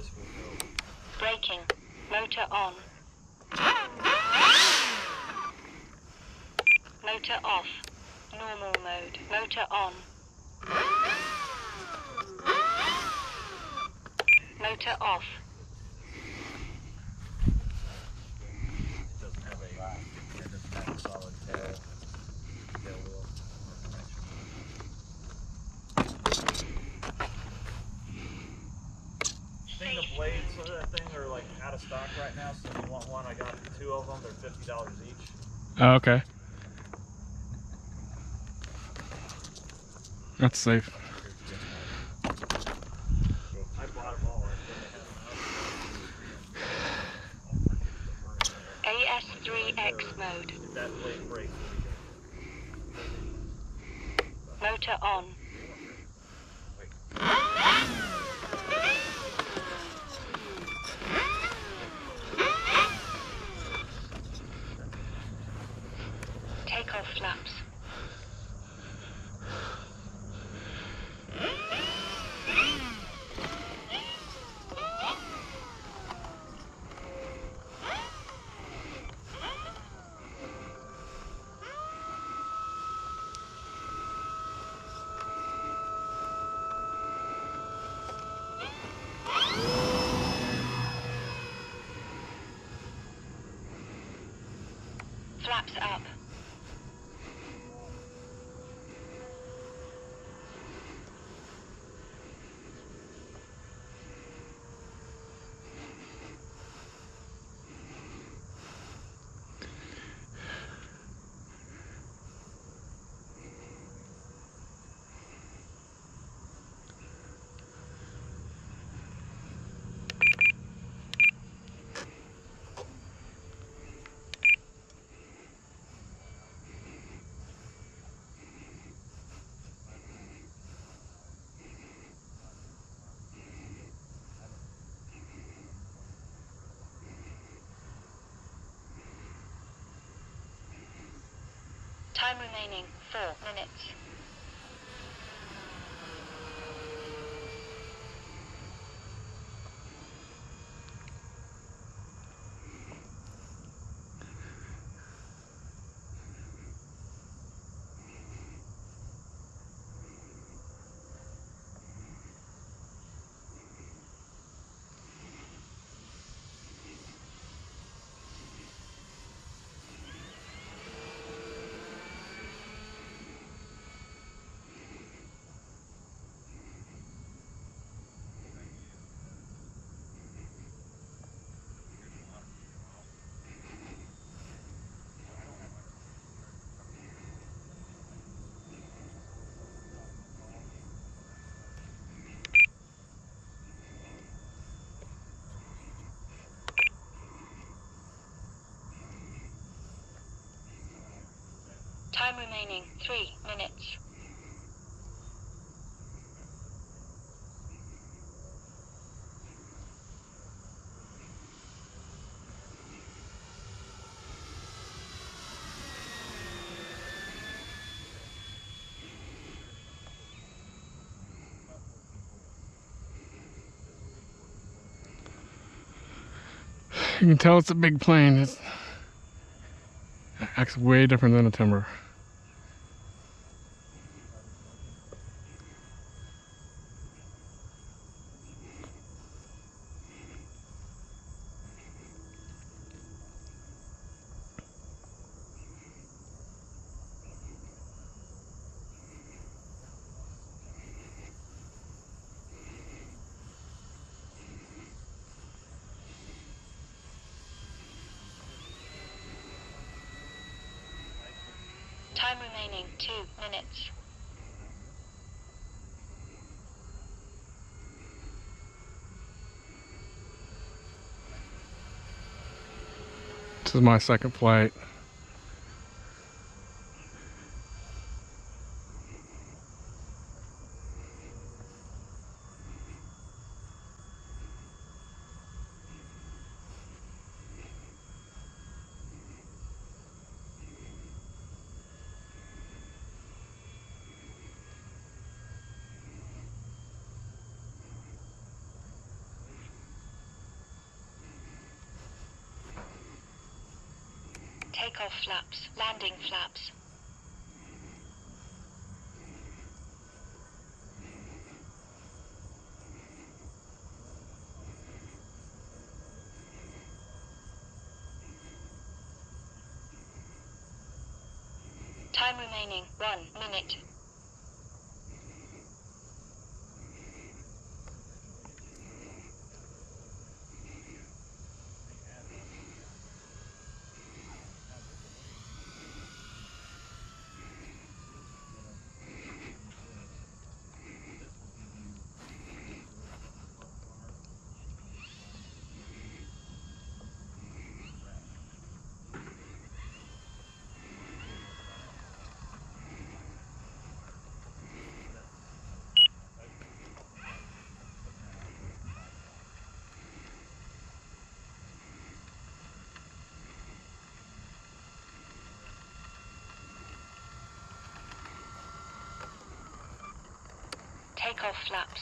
this will go. Braking. Motor on. Motor off. Normal mode. Motor on. Motor off. It doesn't have a, it doesn't have a solid tail. I think the blades of that thing are like out of stock right now, so if you want one, I got two of them. They're $50 each. Oh, okay. That's safe. I bought them all. AS3X mode. That blade breaks. Motor on. Takeoff flaps. Flaps up. Time remaining, 4 minutes. Time remaining, 3 minutes. You can tell it's a big plane. It acts way different than a Timber. Time remaining, 2 minutes. This is my second flight. takeoff flaps, landing flaps. Time remaining, 1 minute. Takeoff flaps.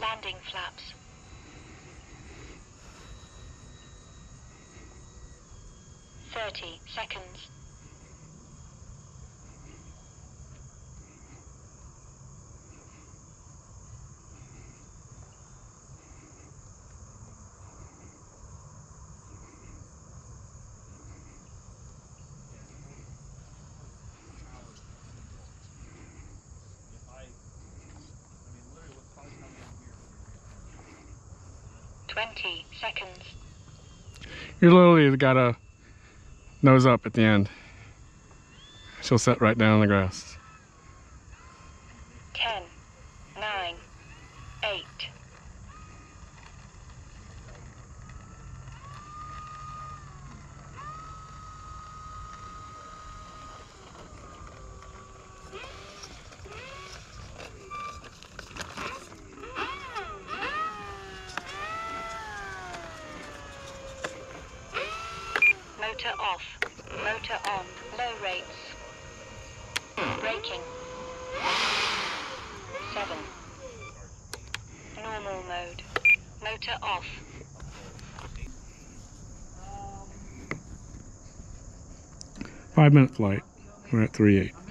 Landing flaps. Seconds. Literally what's causing them here. 20 seconds. You literally got a nose up at the end. She'll set right down on the grass. 10, 9, 8. Motor off, motor on, low rates, braking, 7, normal mode, motor off. Five-minute flight, we're at 3.8.